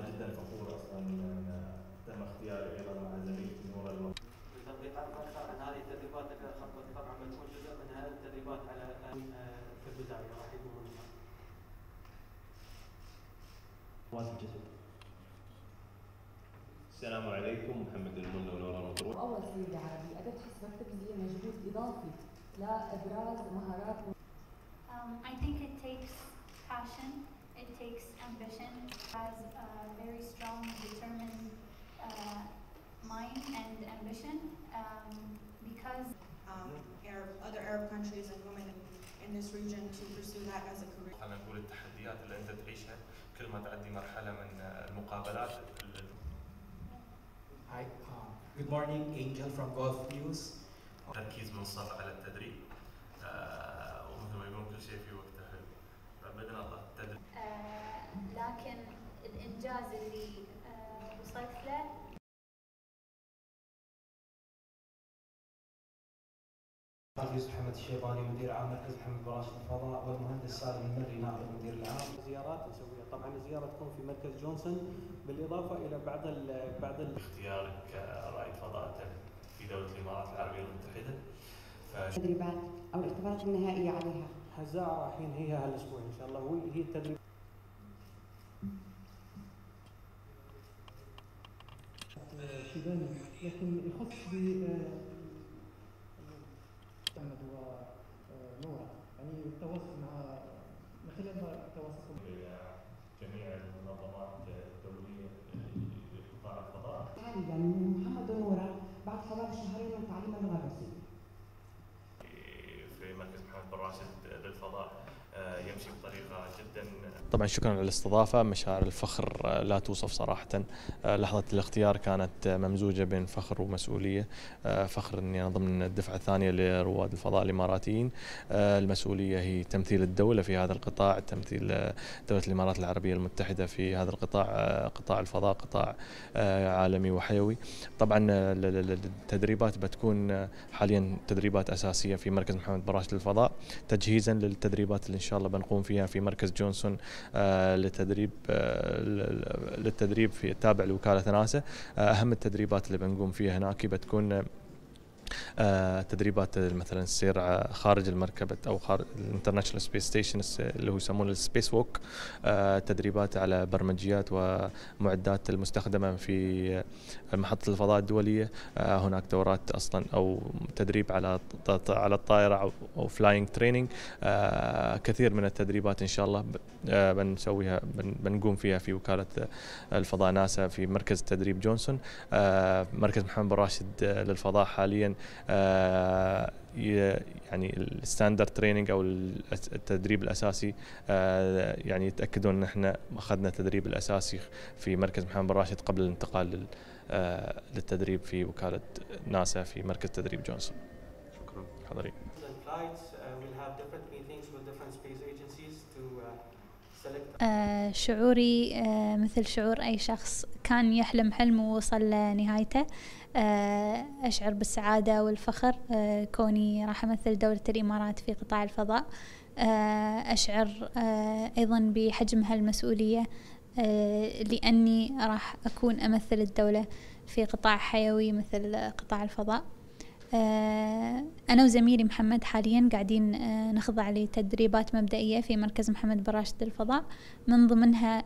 وانا جدا فخور اصلا ان تم اختياري ايضا مع زميلتي نورا المطروشي. لتطبيقات اكثر عن هذه التدريبات لكن خطوه طبعا بتكون جزء من هذه التدريبات على في البدايه راح يكون موازي الجسد. السلام عليكم، محمد الملا ونورا المطروشي. اول سيده عربي اداه حسب التكليف مجهود اضافي لابراز مهارات. I think it takes passion, it takes ambition, has a very strong, determined mind and ambition because other Arab countries and women in this region to pursue that as a career. خلينا نقول التحديات اللي أنت تعيشها كل ما تعدي مرحلة من المقابلات. Hi, good morning, Angel from Gulf News. تركيز من صار على التدريب. ومثل ما يقولون كل شيء في وقته بإذن الله التدريب. لكن الإنجاز اللي وصلت له. يوسف محمد الشيباني مدير عام مركز محمد بن راشد للفضاء، والمهندس سالم المري نائب المدير العام. زيارات نسويها، طبعا الزياره تكون في مركز جونسون بالاضافه الى بعض اختيارك كرائد فضاء في دوله الامارات العربيه المتحده. التدريبات او الاختبارات النهائيه عليها. هزاع راح ينهيها هالاسبوع ان شاء الله، وهي التدريب. شيباني لكن يخص محمد ونورا، يعني التواصل مع من خلال تواصلهم جميع المنظمات الدوليه في قطاع الفضاء. غالبا محمد ونورا بعد خلال شهرين من تعليم المدرسي. في مركز محمد بن راشد للفضاء يمشي بطريقه جدا. طبعا شكرا على الاستضافه، مشاعر الفخر لا توصف صراحه. لحظه الاختيار كانت ممزوجه بين فخر ومسؤوليه، فخر اني انا ضمن الدفعه الثانيه لرواد الفضاء الاماراتيين، المسؤوليه هي تمثيل الدوله في هذا القطاع، تمثيل دوله الامارات العربيه المتحده في هذا القطاع، قطاع الفضاء قطاع عالمي وحيوي. طبعا التدريبات بتكون حاليا تدريبات اساسيه في مركز محمد بن راشد للفضاء، تجهيزا للتدريبات اللي إن شاء الله بنقوم فيها في مركز جونسون للتدريب في التابع لوكالة ناسا. أهم التدريبات اللي بنقوم فيها هناك بتكون تدريبات مثلا السير خارج المركبة أو خارج الانترناشونال سبيس ستيشن اللي هو يسمونه السبيس ووك، تدريبات على برمجيات ومعدات المستخدمة في محطة الفضاء الدولية. هناك دورات أصلا أو تدريب على الطائرة أو فلاينج تريننج، كثير من التدريبات إن شاء الله بنسويها بنقوم فيها في وكالة الفضاء ناسا في مركز تدريب جونسون. مركز محمد بن راشد للفضاء حاليا يعني الستاندرد تريننج او التدريب الاساسي، يعني يتاكدون ان احنا اخذنا التدريب الاساسي في مركز محمد بن راشد قبل الانتقال للتدريب في وكاله ناسا في مركز تدريب جونسون. شكرا حضري. شعوري مثل شعور أي شخص كان يحلم حلمه ووصل لنهايته. أشعر بالسعادة والفخر كوني راح أمثل دولة الإمارات في قطاع الفضاء. أشعر أيضا بحجم هالمسؤولية لأني راح أكون أمثل الدولة في قطاع حيوي مثل قطاع الفضاء. أنا وزميلي محمد حاليا قاعدين نخضع لتدريبات مبدئية في مركز محمد بن راشد للفضاء، من ضمنها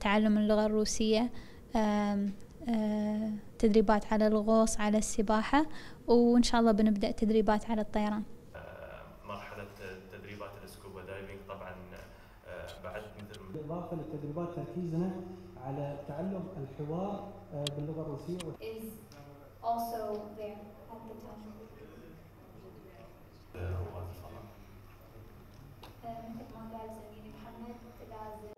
تعلم اللغة الروسية، تدريبات على الغوص، على السباحة، وإن شاء الله بنبدأ تدريبات على الطيران. مرحلة تدريبات السكوبا دايفنج طبعا بعد مثل بالإضافة للتدريبات تركيزنا على تعلم الحوار باللغة الروسية. مثل ما قال زميلي محمد